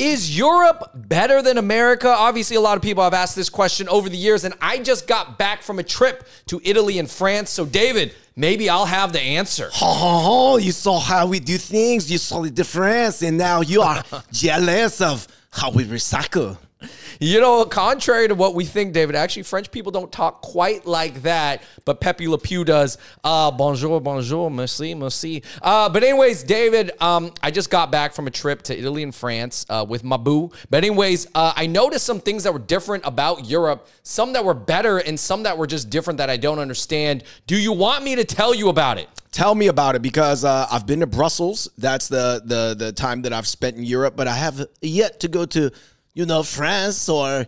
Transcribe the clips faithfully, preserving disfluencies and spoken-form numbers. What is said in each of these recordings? Is Europe better than America? Obviously, a lot of people have asked this question over the years, and I just got back from a trip to Italy and France. So, David, maybe I'll have the answer. Oh, you saw how we do things. You saw the difference, and now you are jealous of how we recycle. You know, contrary to what we think, David, actually, French people don't talk quite like that, but Pepe Le Pew does. Uh, bonjour, bonjour, merci, merci. Uh, but anyways, David, um, I just got back from a trip to Italy and France uh, with my boo. But anyways, uh, I noticed some things that were different about Europe, some that were better and some that were just different that I don't understand. Do you want me to tell you about it? Tell me about it, because uh, I've been to Brussels. That's the, the, the time that I've spent in Europe, but I have yet to go to, you know, France or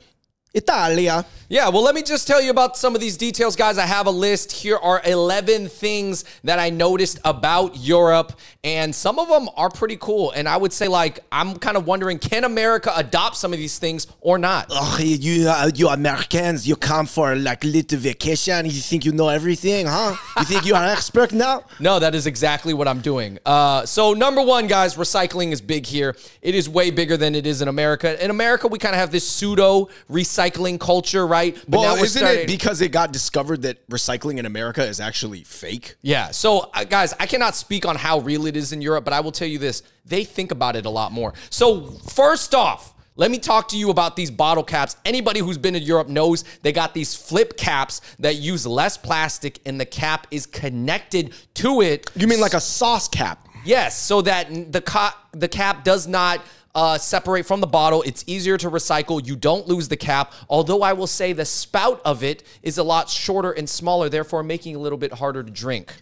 Italia. Yeah, well, let me just tell you about some of these details, guys. I have a list. Here are eleven things that I noticed about Europe, and some of them are pretty cool. And I would say, like, I'm kind of wondering, can America adopt some of these things or not? Oh, you, uh, you Americans, you come for, like, little vacation. You think you know everything, huh? You think you are an expert now? No, that is exactly what I'm doing. Uh, so, number one, guys, recycling is big here. It is way bigger than it is in America. In America, we kind of have this pseudo-recycling Recycling culture, right? But well, now we're isn't starting... it because it got discovered that recycling in America is actually fake? Yeah. So, uh, guys, I cannot speak on how real it is in Europe, but I will tell you this. They think about it a lot more. So, first off, let me talk to you about these bottle caps. Anybody who's been to Europe knows they got these flip caps that use less plastic, and the cap is connected to it. You mean like a sauce cap? Yes, so that the, ca the cap does not... Uh, separate from the bottle. It's easier to recycle. You don't lose the cap. Although I will say the spout of it is a lot shorter and smaller, therefore making it a little bit harder to drink.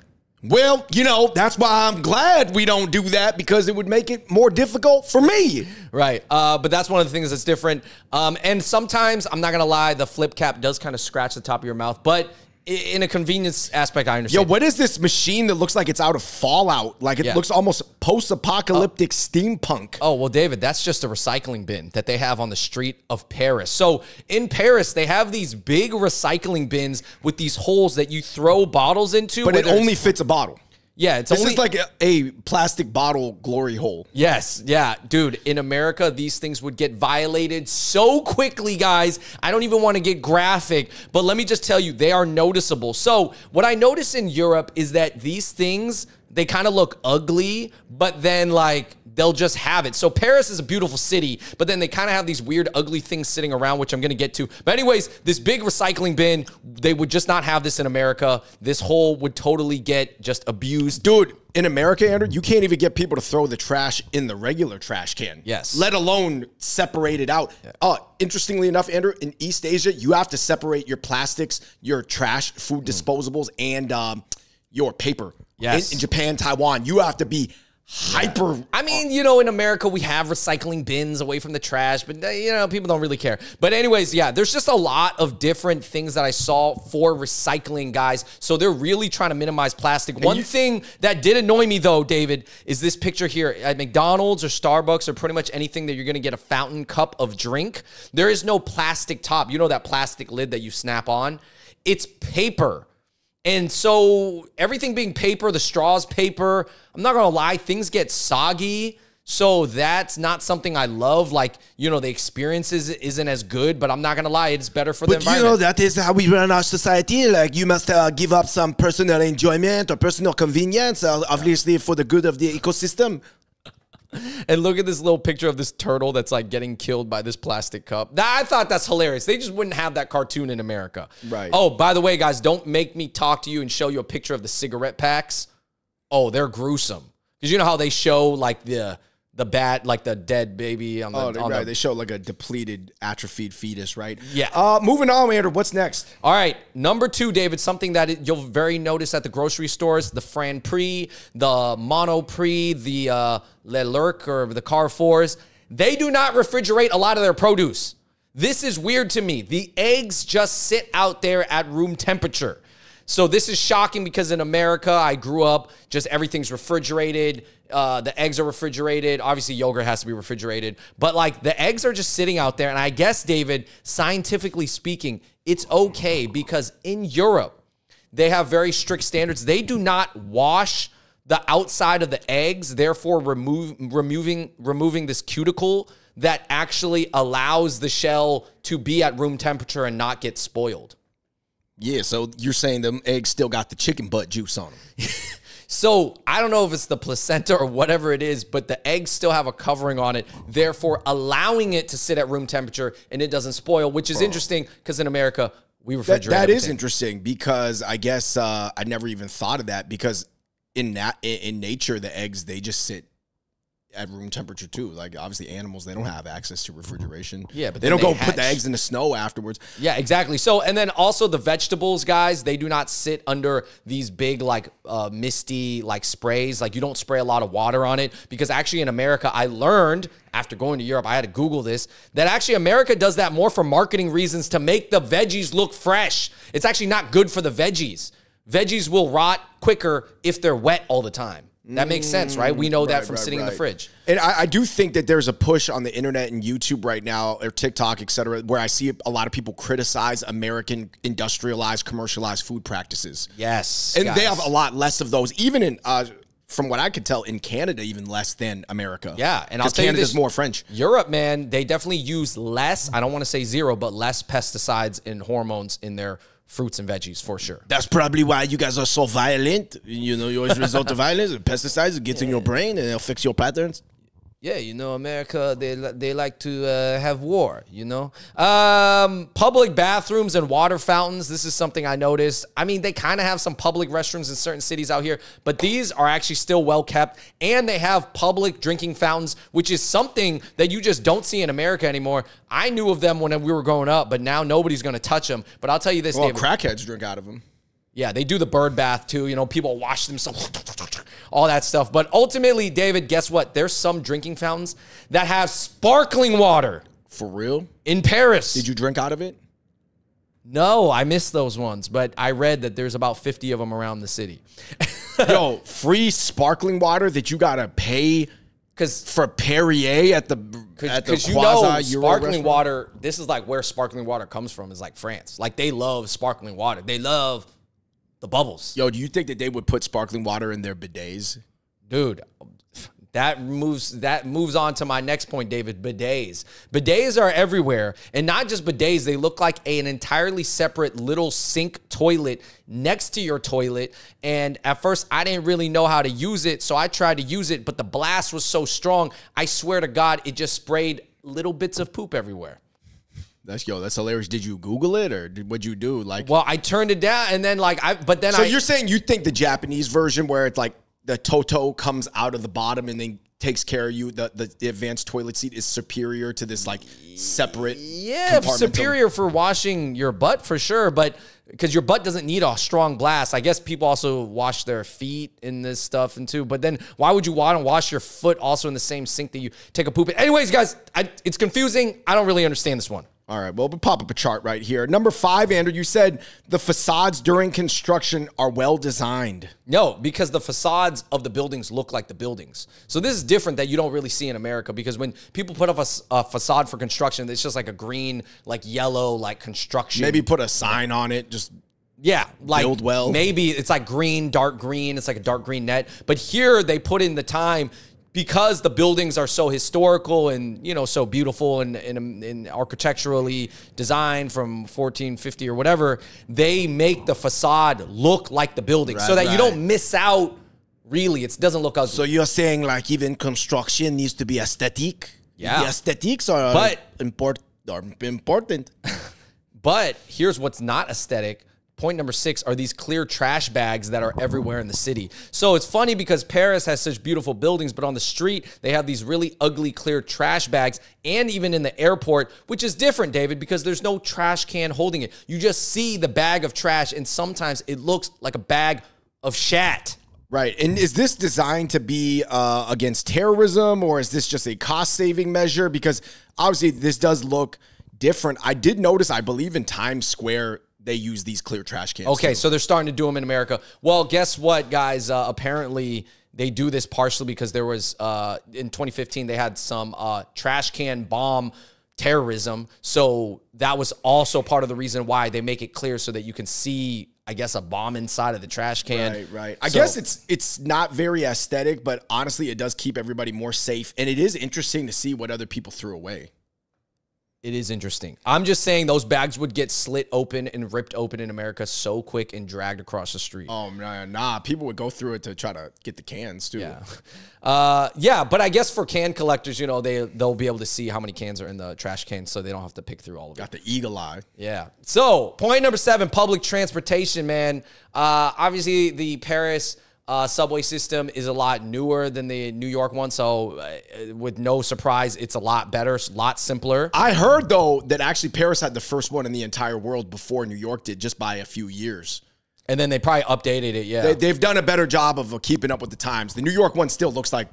Well, you know, that's why I'm glad we don't do that, because it would make it more difficult for me. Right. Uh, but that's one of the things that's different. Um, and sometimes, I'm not going to lie, the flip cap does kind of scratch the top of your mouth, but in a convenience aspect, I understand. Yo, what is this machine that looks like it's out of Fallout? Like, it yeah. looks almost post-apocalyptic oh. steampunk. Oh, well, David, that's just a recycling bin that they have on the street of Paris. So, in Paris, they have these big recycling bins with these holes that you throw bottles into. But it only fits a bottle. Yeah, it's this only- This is like a, a plastic bottle glory hole. Yes, yeah. Dude, in America, these things would get violated so quickly, guys. I don't even want to get graphic, but let me just tell you, they are noticeable. So, what I notice in Europe is that these things, they kind of look ugly, but then, like, they'll just have it. So Paris is a beautiful city, but then they kind of have these weird, ugly things sitting around, which I'm going to get to. But anyways, this big recycling bin, they would just not have this in America. This hole would totally get just abused. Dude, in America, Andrew, you can't even get people to throw the trash in the regular trash can. Yes. Let alone separate it out. Yeah. Uh, interestingly enough, Andrew, in East Asia, you have to separate your plastics, your trash, food disposables, mm. and um, your paper. Yes. In, in Japan, Taiwan, you have to be... hyper. Yeah. I mean, you know, in America, we have recycling bins away from the trash, but, you know, people don't really care. But anyways, yeah, there's just a lot of different things that I saw for recycling, guys. So they're really trying to minimize plastic. And One you, thing that did annoy me, though, David, is this picture here. At McDonald's or Starbucks or pretty much anything that you're going to get a fountain cup of drink, there is no plastic top. You know that plastic lid that you snap on? It's paper. And so everything being paper, the straws paper, I'm not going to lie, things get soggy. So that's not something I love. Like, you know, the experience is, isn't as good, but I'm not going to lie, it's better for the environment. But you know, that is how we run our society. Like, you must uh, give up some personal enjoyment or personal convenience, uh, obviously for the good of the ecosystem. And look at this little picture of this turtle that's like getting killed by this plastic cup. I thought that's hilarious. They just wouldn't have that cartoon in America. Right. Oh, by the way, guys, don't make me talk to you and show you a picture of the cigarette packs. Oh, they're gruesome. Because you know how they show like the... The bat, like the dead baby. On the, oh, on right. The... They show like a depleted, atrophied fetus, right? Yeah. Uh, moving on, Andrew. What's next? All right. Number two, David, something that it, you'll very notice at the grocery stores, the Franprix, the Monoprix, the uh, Leclerc, or the Carrefours. They do not refrigerate a lot of their produce. This is weird to me. The eggs just sit out there at room temperature. So this is shocking because in America, I grew up, just everything's refrigerated. Uh, the eggs are refrigerated. Obviously, yogurt has to be refrigerated. But, like, the eggs are just sitting out there. And I guess, David, scientifically speaking, it's okay because in Europe, they have very strict standards. They do not wash the outside of the eggs, therefore remove, removing, removing this cuticle that actually allows the shell to be at room temperature and not get spoiled. Yeah, so you're saying them eggs still got the chicken butt juice on them. So I don't know if it's the placenta or whatever it is, but the eggs still have a covering on it, therefore allowing it to sit at room temperature and it doesn't spoil, which is Bro. Interesting because in America, we refrigerate That, that is interesting because I guess uh, I never even thought of that because in, nat in nature, the eggs, they just sit at room temperature too. Like obviously animals, they don't have access to refrigeration. Yeah, but they don't they go hatch. Put the eggs in the snow afterwards. Yeah, exactly. So, and then also the vegetables, guys, they do not sit under these big like uh, misty like sprays. Like you don't spray a lot of water on it because actually in America, I learned after going to Europe, I had to Google this, that actually America does that more for marketing reasons to make the veggies look fresh. It's actually not good for the veggies. Veggies will rot quicker if they're wet all the time. That makes sense, right? We know right, that from right, sitting right. in the fridge. And I, I do think that there's a push on the internet and YouTube right now, or TikTok, et cetera, where I see a lot of people criticize American industrialized, commercialized food practices. Yes. And guys. They have a lot less of those, even in... Uh, from what I could tell, in Canada, even less than America. Yeah, and I'll tell you this, Canada's more French. Europe, man, they definitely use less, I don't want to say zero, but less pesticides and hormones in their fruits and veggies, for sure. That's probably why you guys are so violent. You know, you always resort to violence. Pesticides get yeah. in your brain and it'll fix your patterns. Yeah, you know, America, they, they like to uh, have war, you know. Um, public bathrooms and water fountains, this is something I noticed. I mean, they kind of have some public restrooms in certain cities out here, but these are actually still well kept, and they have public drinking fountains, which is something that you just don't see in America anymore. I knew of them when we were growing up, but now nobody's going to touch them. But I'll tell you this, well, David. Well, crackheads drink out of them. Yeah, they do the bird bath too. You know, people wash themselves, all that stuff. But ultimately, David, guess what? There's some drinking fountains that have sparkling water. For real? In Paris. Did you drink out of it? No, I missed those ones. But I read that there's about fifty of them around the city. Yo, free sparkling water that you got to pay for Perrier at the Because you know, sparkling water, this is like where sparkling water comes from is like France. Like they love sparkling water. They love... the bubbles. Yo, do you think that they would put sparkling water in their bidets? Dude, that moves that moves on to my next point, David. Bidets. Bidets are everywhere. And not just bidets. They look like a, an entirely separate little sink toilet next to your toilet. And at first, I didn't really know how to use it. So I tried to use it. But the blast was so strong. I swear to God, it just sprayed little bits of poop everywhere. That's yo. That's hilarious. Did you Google it or did, what'd you do? Like, well, I turned it down and then like I. But then so I, you're saying you think the Japanese version where it's like the Toto comes out of the bottom and then takes care of you. The the, the advanced toilet seat is superior to this like separate. Yeah, superior for washing your butt for sure, but because your butt doesn't need a strong blast. I guess people also wash their feet in this stuff and too. But then why would you want to wash your foot also in the same sink that you take a poop in? Anyways, guys, I, it's confusing. I don't really understand this one. All right, well, we'll pop up a chart right here. Number five, Andrew, you said the facades during construction are well designed. No, because the facades of the buildings look like the buildings. So this is different that you don't really see in America because when people put up a, a facade for construction, it's just like a green, like yellow, like construction. Maybe put a sign on it, just... Yeah, like build well. Maybe it's like green, dark green. It's like a dark green net. But here they put in the time... because the buildings are so historical and, you know, so beautiful and, and, and architecturally designed from fourteen fifty or whatever, they make the facade look like the building right, so that right. you don't miss out, really. It doesn't look ugly. So you're saying, like, even construction needs to be aesthetic? Yeah. The aesthetics are, but, import, are important. But here's what's not aesthetic. Point number six are these clear trash bags that are everywhere in the city. So it's funny because Paris has such beautiful buildings, but on the street, they have these really ugly clear trash bags and even in the airport, which is different, David, because there's no trash can holding it. You just see the bag of trash and sometimes it looks like a bag of shat. Right. And is this designed to be uh, against terrorism or is this just a cost-saving measure? Because obviously this does look different. I did notice, I believe in Times Square, they use these clear trash cans. Okay, too. So they're starting to do them in America. Well, guess what, guys? Uh, apparently, they do this partially because there was, uh, in twenty fifteen, they had some uh, trash can bomb terrorism. So that was also part of the reason why they make it clear so that you can see I guess, a bomb inside of the trash can. Right, right. I so, guess it's it's not very aesthetic, but honestly, it does keep everybody more safe. And it is interesting to see what other people threw away. It is interesting. I'm just saying those bags would get slit open and ripped open in America so quick and dragged across the street. Oh, nah, nah. People would go through it to try to get the cans, too. Yeah, uh, yeah, but I guess for can collectors, you know, they, they'll be able to see how many cans are in the trash can so they don't have to pick through all of it. Got the eagle eye. Yeah. So, point number seven, public transportation, man. Uh, obviously, the Paris... Uh, subway system is a lot newer than the New York one, so uh, with no surprise, it's a lot better, a lot simpler. I heard, though, that actually Paris had the first one in the entire world before New York did, just by a few years. And then they probably updated it, yeah. They, they've done a better job of keeping up with the times. The New York one still looks like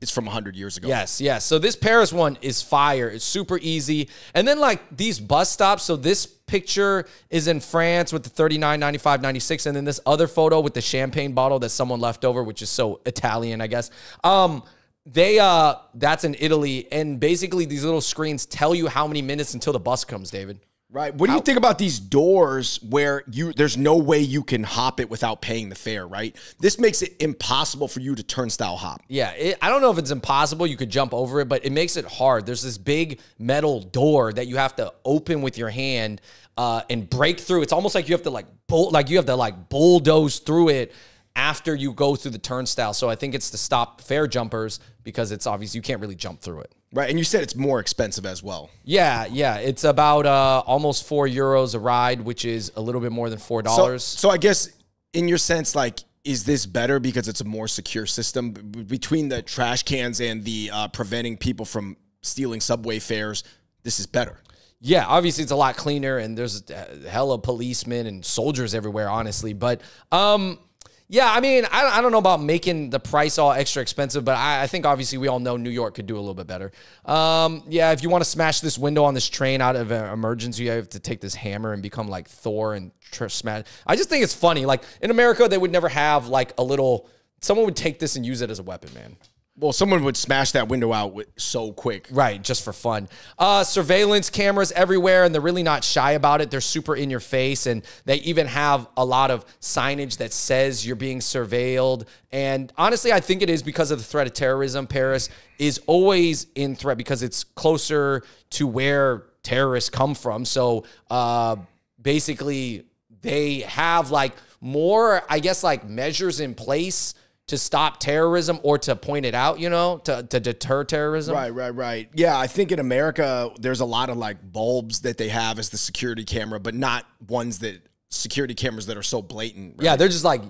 it's from a hundred years ago. Yes, yes. So this Paris one is fire. It's super easy. And then, like, these bus stops, so this picture is in France with the thirty-nine, ninety-five, ninety-six, and then this other photo with the champagne bottle that someone left over, which is so Italian, I guess. Um, they uh, that's in Italy, and basically these little screens tell you how many minutes until the bus comes, David. Right. What do you think about these doors where you there's no way you can hop it without paying the fare, right? This makes it impossible for you to turnstile hop. Yeah. It, I don't know if it's impossible. You could jump over it, but it makes it hard. There's this big metal door that you have to open with your hand uh, and break through. It's almost like you have to like bull, like you have to like bulldoze through it after you go through the turnstile. So I think it's to stop fare jumpers because it's obvious you can't really jump through it. Right, and you said it's more expensive as well. Yeah, yeah. It's about uh, almost four euros a ride, which is a little bit more than four dollars. So, so I guess in your sense, like, is this better because it's a more secure system between the trash cans and the uh, preventing people from stealing subway fares? This is better. Yeah, obviously it's a lot cleaner and there's a hella policemen and soldiers everywhere, honestly. But um, yeah, I mean, I, I don't know about making the price all extra expensive, but I, I think obviously we all know New York could do a little bit better. Um, yeah, if you want to smash this window on this train out of an emergency, you have to take this hammer and become like Thor and smash. I just think it's funny. Like in America, they would never have like a little, someone would take this and use it as a weapon, man. Well, someone would smash that window out with, so quick. Right, just for fun. Uh, surveillance cameras everywhere, and they're really not shy about it. They're super in your face, and they even have a lot of signage that says you're being surveilled. And honestly, I think it is because of the threat of terrorism. Paris is always in threat because it's closer to where terrorists come from. So uh, basically, they have like more, I guess, like measures in place to stop terrorism or to point it out, you know, to, to deter terrorism. Right, right, right. Yeah, I think in America, there's a lot of like bulbs that they have as the security camera, but not ones that security cameras that are so blatant. Right? Yeah, they're just like,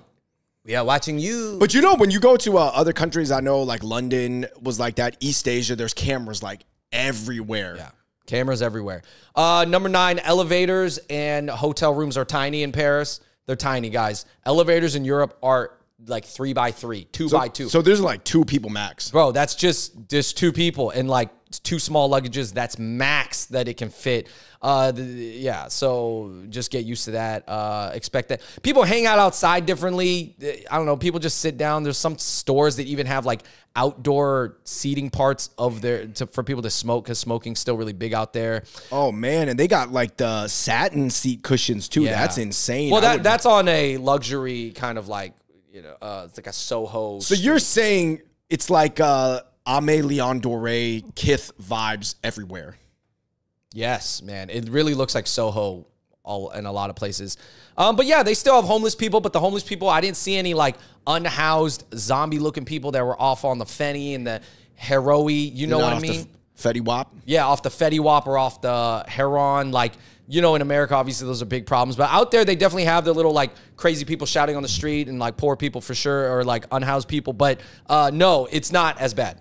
yeah, watching you. But you know, when you go to uh, other countries, I know like London was like that, East Asia, there's cameras like everywhere. Yeah. Cameras everywhere. Uh, number nine, elevators and hotel rooms are tiny in Paris. They're tiny, guys. Elevators in Europe are like three by three, two so, by two. So there's like two people max. Bro, that's just just two people and like two small luggages. That's max that it can fit. Uh, the, yeah, so just get used to that. Uh, expect that. People hang out outside differently. I don't know. People just sit down. There's some stores that even have like outdoor seating parts of their to, for people to smoke because smoking's still really big out there. Oh man, and they got like the satin seat cushions too. Yeah. That's insane. Well, that that's on a luxury kind of like, you know, uh, it's like a Soho. So street. You're saying it's like uh, Ame Leon Doré, Kith vibes everywhere. Yes, man. It really looks like Soho all in a lot of places. Um, but yeah, they still have homeless people, but the homeless people, I didn't see any like unhoused zombie looking people that were off on the Fenny and the Heroey. You know Not what I mean? Fetty Wap? Yeah, off the Fetty Wap or off the Heron, like, you know, in America, obviously, those are big problems. But out there, they definitely have their little, like, crazy people shouting on the street and, like, poor people for sure or, like, unhoused people. But, uh, no, it's not as bad.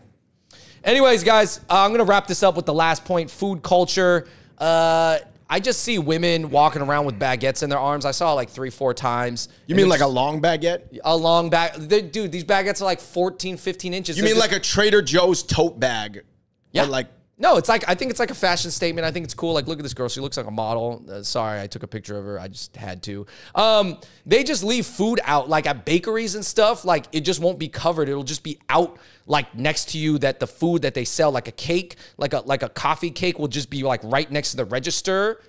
Anyways, guys, uh, I'm going to wrap this up with the last point, food culture. Uh, I just see women walking around with baguettes in their arms. I saw, like, three, four times. You mean like a long baguette? A long baguette. Dude, these baguettes are, like, fourteen, fifteen inches. You mean like a Trader Joe's tote bag? Yeah. Or like... No, it's like, I think it's like a fashion statement. I think it's cool. Like, look at this girl. She looks like a model. Uh, sorry, I took a picture of her. I just had to. Um, they just leave food out, like at bakeries and stuff. Like, it just won't be covered. It'll just be out, like, next to you that the food that they sell, like a cake, like a, like a coffee cake will just be, like, right next to the register.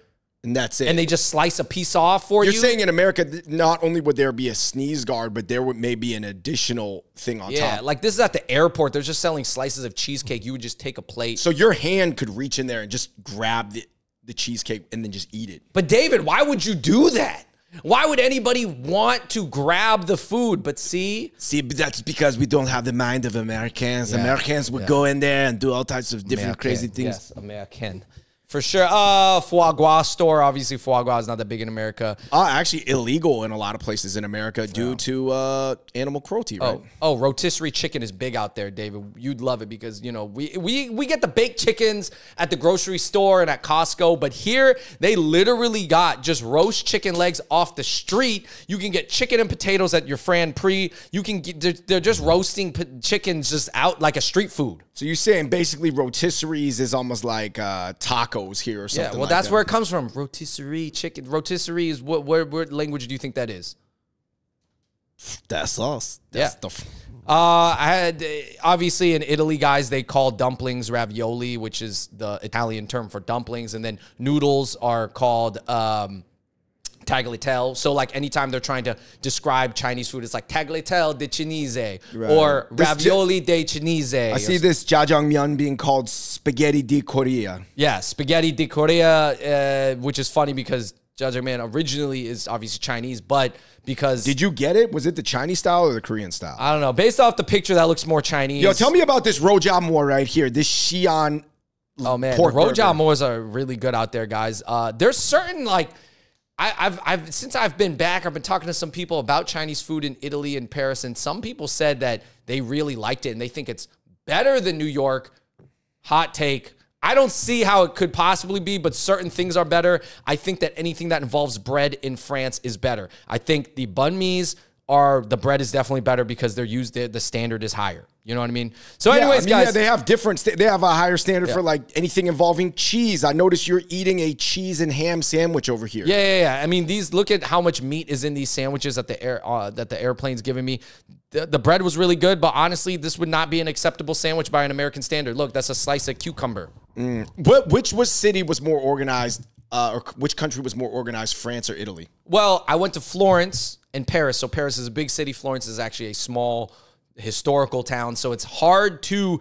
And that's it. And they just slice a piece off for you? You're saying in America, not only would there be a sneeze guard, but there would maybe an additional thing on top. Yeah, like this is at the airport. They're just selling slices of cheesecake. You would just take a plate. So your hand could reach in there and just grab the, the cheesecake and then just eat it. But David, why would you do that? Why would anybody want to grab the food? But see? See, but that's because we don't have the mind of Americans. Yeah. Americans would yeah. go in there and do all types of different American, crazy things. Yes, American. For sure. Uh, foie gras store. Obviously, foie gras is not that big in America. Uh, actually, illegal in a lot of places in America due wow. to uh, animal cruelty, right? Oh. oh, rotisserie chicken is big out there, David. You'd love it because, you know, we, we, we get the baked chickens at the grocery store and at Costco. But here, they literally got just roast chicken legs off the street. You can get chicken and potatoes at your Franprix. You can get, they're, they're just roasting chickens just out like a street food. So you're saying basically rotisseries is almost like uh, tacos here or something. Yeah, well, like that's that. where it comes from. Rotisserie chicken. Rotisserie is what? What, what language do you think that is? That's us. That's yeah. The uh, I had obviously in Italy, guys, they call dumplings ravioli, which is the Italian term for dumplings, and then noodles are called. Um, Tagliatelle. So like anytime they're trying to describe Chinese food, it's like tagliatelle de Chinese right. or this ravioli de Chinese. I see this jajangmyeon being called spaghetti di Korea. Yeah, spaghetti di Korea, uh, which is funny because jajangmyeon originally is obviously Chinese, but because... Did you get it? Was it the Chinese style or the Korean style? I don't know. Based off the picture, that looks more Chinese. Yo, tell me about this rojiamo right here. This Xi'an Oh, man. Rojiamos are really good out there, guys. Uh, there's certain like... I, I've, I've, since I've been back, I've been talking to some people about Chinese food in Italy and Paris, and some people said that they really liked it and they think it's better than New York. Hot take. I don't see how it could possibly be, but certain things are better. I think that anything that involves bread in France is better. I think the banh mi's are, the bread is definitely better because they're used, the, the standard is higher. You know what I mean? So anyways, yeah, I mean, guys. Yeah, they have different, they have a higher standard yeah. for like anything involving cheese. I noticed you're eating a cheese and ham sandwich over here. Yeah, yeah, yeah. I mean, these, look at how much meat is in these sandwiches that the air uh, that the airplane's giving me. The, the bread was really good, but honestly, this would not be an acceptable sandwich by an American standard. Look, that's a slice of cucumber. Mm. But which was city was more organized, uh, or which country was more organized, France or Italy? Well, I went to Florence and Paris. So Paris is a big city. Florence is actually a small historical town, so it's hard to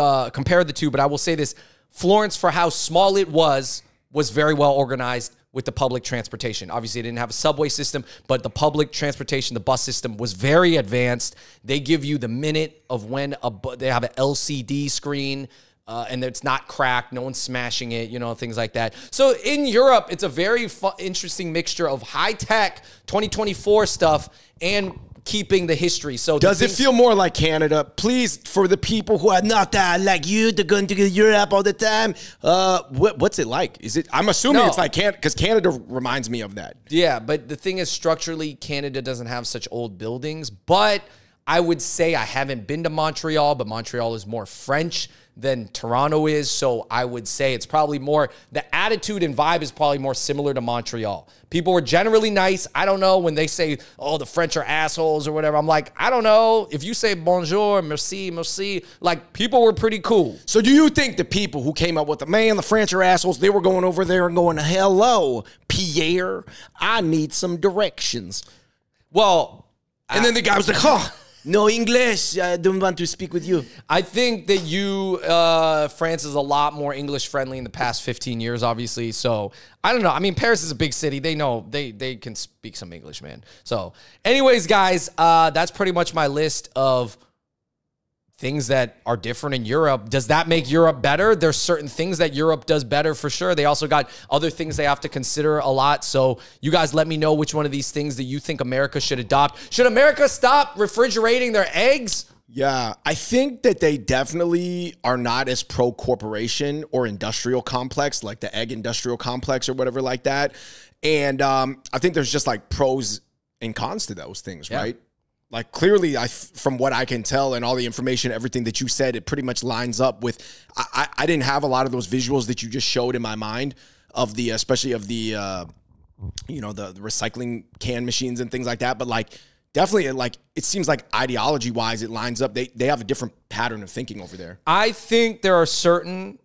uh, compare the two, but I will say this. Florence, for how small it was, was very well organized with the public transportation. Obviously, it didn't have a subway system, but the public transportation, the bus system, was very advanced. They give you the minute of when a bu they have an L C D screen, uh, and it's not cracked. No one's smashing it, you know, things like that. So in Europe, it's a very interesting mixture of high-tech twenty twenty-four stuff and keeping the history. So does it feel more like Canada? Please, for the people who are not uh, like you, they're going to Europe all the time. Uh, what, what's it like? Is it? I'm assuming no. it's like Canada, because Canada reminds me of that. Yeah, but the thing is, structurally, Canada doesn't have such old buildings. But I would say I haven't been to Montreal, but Montreal is more French than Toronto is. So I would say it's probably more, the attitude and vibe is probably more similar to Montreal. People were generally nice. I don't know when they say, oh, the French are assholes or whatever. I'm like, I don't know. If you say bonjour, merci, merci, like people were pretty cool. So do you think the people who came up with the, man, the French are assholes, they were going over there and going, hello, Pierre, I need some directions. Well, and I, then the guy was like, huh. No English. I don't want to speak with you. I think that you, uh, France is a lot more English friendly in the past fifteen years, obviously. So I don't know. I mean, Paris is a big city. They know they, they can speak some English, man. So anyways, guys, uh, that's pretty much my list of things that are different in Europe. Does that make Europe better? There's certain things that Europe does better for sure. They also got other things they have to consider a lot. So you guys let me know which one of these things that you think America should adopt. Should America stop refrigerating their eggs? Yeah, I think that they definitely are not as pro-corporation or industrial complex, like the egg industrial complex or whatever like that. And um, I think there's just like pros and cons to those things, yeah. right? Like clearly, I from what I can tell and all the information, everything that you said, it pretty much lines up with, I, I didn't have a lot of those visuals that you just showed in my mind of the, especially of the, uh, you know, the, the recycling can machines and things like that. But like, definitely, like, it seems like ideology wise, it lines up. They, they have a different pattern of thinking over there. I think there are certain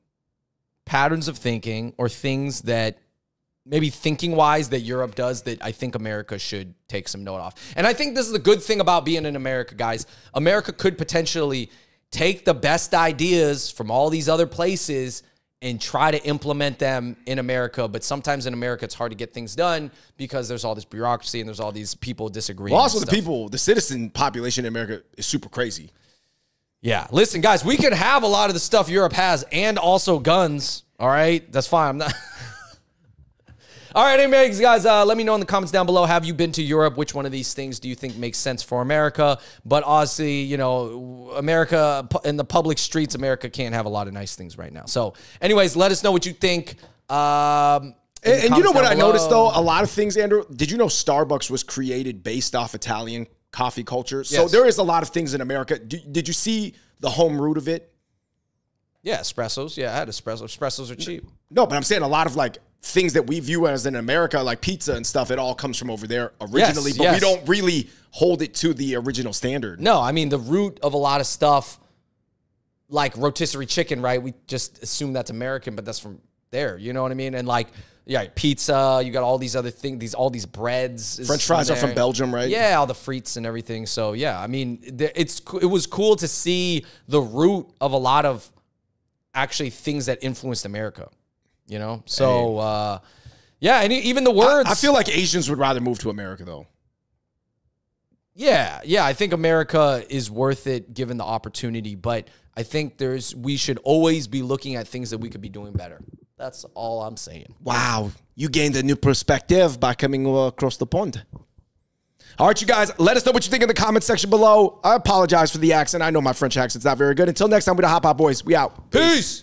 patterns of thinking or things that maybe thinking wise that Europe does that I think America should take some note of. And I think this is the good thing about being in America, guys. America could potentially take the best ideas from all these other places and try to implement them in America. But sometimes in America, it's hard to get things done because there's all this bureaucracy and there's all these people disagreeing. Well, also the people, the citizen population in America is super crazy. Yeah. Listen, guys, we could have a lot of the stuff Europe has and also guns. All right. That's fine. I'm not... All right, anyways, guys, uh, let me know in the comments down below. Have you been to Europe? Which one of these things do you think makes sense for America? But honestly, you know, America in the public streets, America can't have a lot of nice things right now. So anyways, let us know what you think. Um, and and you know what I noticed, though? A lot of things, Andrew. Did you know Starbucks was created based off Italian coffee culture? So yes. There is a lot of things in America. Did, did you see the home root of it? Yeah, espressos. Yeah, I had espressos. Espressos are cheap. No, but I'm saying a lot of, like, things that we view as in America, like pizza and stuff, it all comes from over there originally, yes, but yes. we don't really hold it to the original standard. No, I mean, the root of a lot of stuff, like rotisserie chicken, right? We just assume that's American, but that's from there. You know what I mean? And like, yeah, pizza, you got all these other things, these all these breads. French fries are from Belgium, right? Yeah, all the frites and everything. So yeah, I mean, it's it was cool to see the root of a lot of actually things that influenced America. You know, so, uh, yeah, and even the words. I, I feel like Asians would rather move to America, though. Yeah, yeah, I think America is worth it given the opportunity, but I think there's we should always be looking at things that we could be doing better. That's all I'm saying. Wow, you gained a new perspective by coming across the pond. All right, you guys, let us know what you think in the comment section below. I apologize for the accent. I know my French accent's not very good. Until next time, we're the Hot Pot Boys. We out. Peace. Peace.